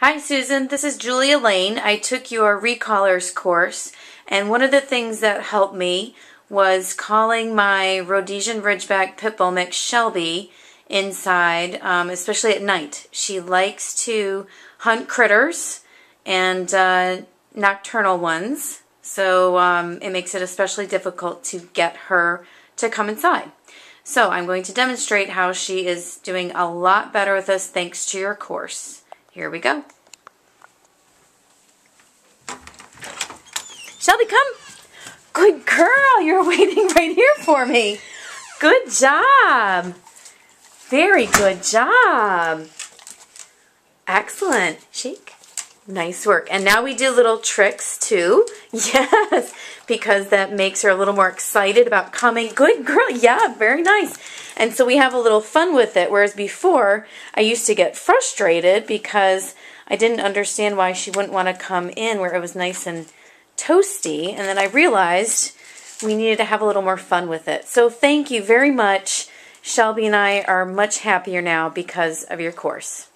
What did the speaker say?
Hi Susan, this is Julia Lane. I took your Recallers course, and one of the things that helped me was calling my Rhodesian Ridgeback Pit Bull mix Shelby inside, especially at night. She likes to hunt critters and nocturnal ones, so it makes it especially difficult to get her to come inside. So I'm going to demonstrate how she is doing a lot better with us thanks to your course. Here we go. Shelby, come. Good girl. You're waiting right here for me. Good job. Very good job. Excellent. Shake. Nice work. And now we do little tricks too. Yes, because that makes her a little more excited about coming. Good girl. Yeah, very nice. And so we have a little fun with it, whereas before I used to get frustrated because I didn't understand why she wouldn't want to come in where it was nice and toasty, and then I realized we needed to have a little more fun with it. So thank you very much. Shelby and I are much happier now because of your course.